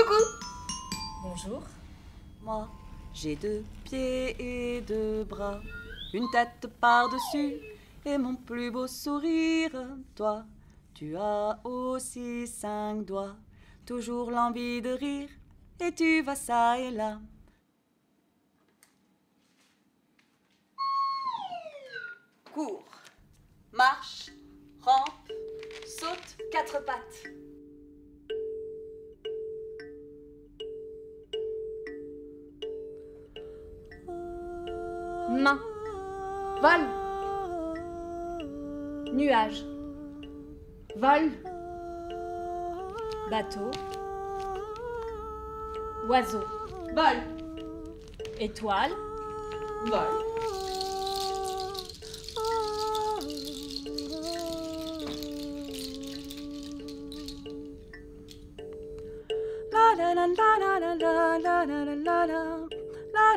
Coucou. Bonjour. Moi, j'ai deux pieds et deux bras, une tête par-dessus et mon plus beau sourire. Toi, tu as aussi cinq doigts, toujours l'envie de rire et tu vas ça et là. Cours, marche, rampe, saute, quatre pattes. Main, vol, nuage, vol, bateau, oiseau, vol, étoile, vol. La la la la la la la la la. La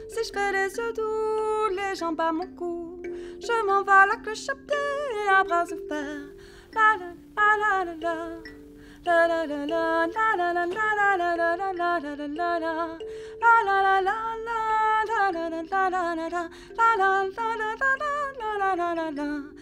Si je fais les yeux doux, les jambes à mon cou, je m'en vais la cloche à pied et à bras ouverts. La la la la la la la la la la la la la la la la la la la la la la la la la.